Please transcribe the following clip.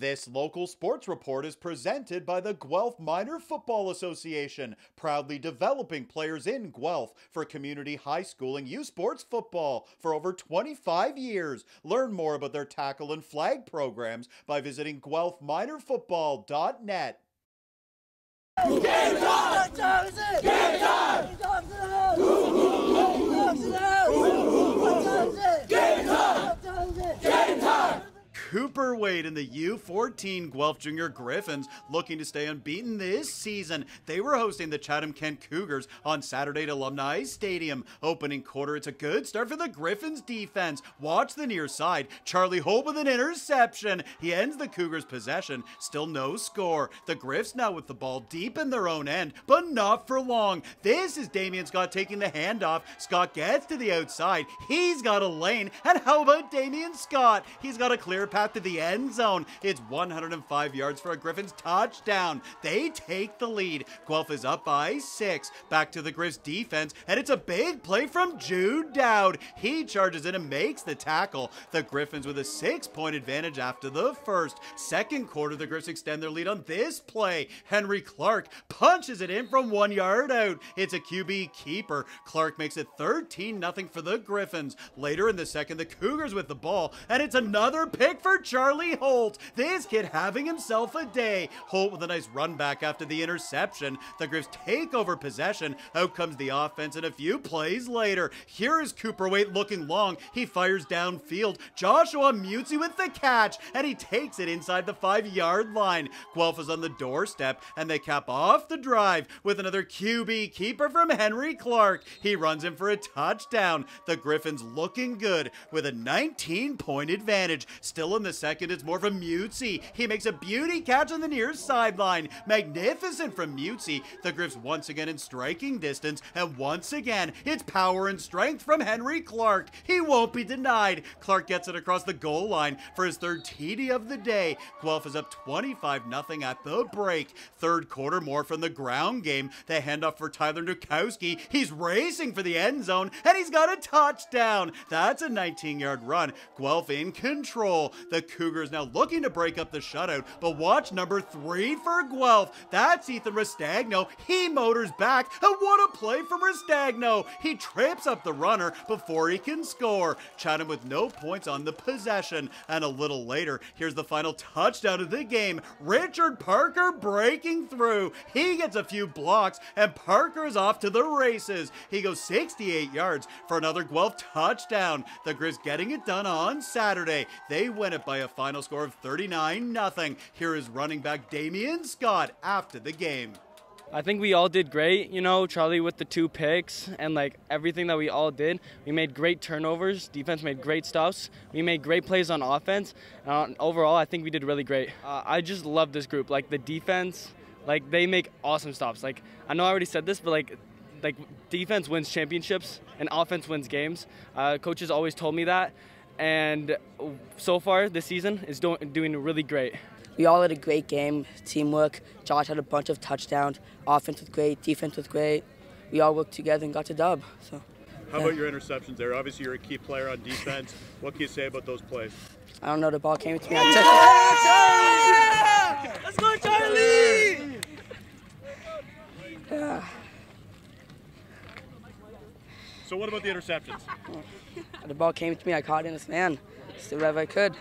This local sports report is presented by the Guelph Minor Football Association, proudly developing players in Guelph for community high school and youth sports football for over 25 years. Learn more about their tackle and flag programs by visiting GuelphMinorFootball.net. Cooper Wade and the U14 Guelph Junior Gryphons looking to stay unbeaten this season. They were hosting the Chatham Kent Cougars on Saturday at Alumni Stadium. Opening quarter, it's a good start for the Gryphons defense. Watch the near side. Charlie Holt with an interception. He ends the Cougars' possession. Still no score. The Griffs now with the ball deep in their own end, but not for long. This is Damian Scott taking the handoff. Scott gets to the outside. He's got a lane. And how about Damian Scott? He's got a clear pass to the end zone. It's 105 yards for a Gryphons touchdown. They take the lead. Guelph is up by 6. Back to the Griffs defense, and it's a big play from Jude Dowd. He charges in and makes the tackle. The Gryphons with a 6-point advantage after the first. Second quarter, the Griffs extend their lead on this play. Henry Clark punches it in from 1 yard out. It's a QB keeper. Clark makes it 13-0 for the Gryphons. Later in the second, the Cougars with the ball, and it's another pick for Charlie Holt. This kid having himself a day. Holt with a nice run back after the interception. The Griffs take over possession. Out comes the offense, and a few plays later, here is Cooper Waite looking long. He fires downfield. Joshua Mutzi with the catch, and he takes it inside the 5-yard line. Guelph is on the doorstep, and they cap off the drive with another QB keeper from Henry Clark. He runs in for a touchdown. The Griffins looking good with a 19-point advantage. Still in the second, it's more from Mutzi. He makes a beauty catch on the near sideline. Magnificent from Mutzi. The Griffs once again in striking distance, and once again, it's power and strength from Henry Clark. He won't be denied. Clark gets it across the goal line for his third TD of the day. Guelph is up 25-0 at the break. Third quarter, more from the ground game. The handoff for Tyler Nukowski. He's racing for the end zone, and he's got a touchdown. That's a 19-yard run. Guelph in control. The Cougars now looking to break up the shutout, but watch number 3 for Guelph. That's Ethan Restagno. He motors back, and what a play from Restagno. He trips up the runner before he can score. Chatham with no points on the possession, and a little later, here's the final touchdown of the game. Richard Parker breaking through. He gets a few blocks, and Parker's off to the races. He goes 68 yards for another Guelph touchdown. The Grizz getting it done on Saturday. They win it by a final score of 39-0. Here is running back Damian Scott after the game. I think we all did great, you know, Charlie with the 2 picks and like everything that we all did. We made great turnovers, defense made great stops, we made great plays on offense. Overall, I think we did really great. I just love this group, like the defense, like they make awesome stops. Like I know I already said this, but like defense wins championships and offense wins games. Coaches always told me that. And so far this season is doing really great. We all had a great game, teamwork. Josh had a bunch of touchdowns. Offense was great, defense was great. We all worked together and got the dub. So, how about your interceptions there? Obviously, you're a key player on defense. What can you say about those plays? I don't know. The ball came to me. I took it. Let's go, Charlie! Yeah. So what about the interceptions? The ball came to me, I caught it in his hand. Just did whatever I could.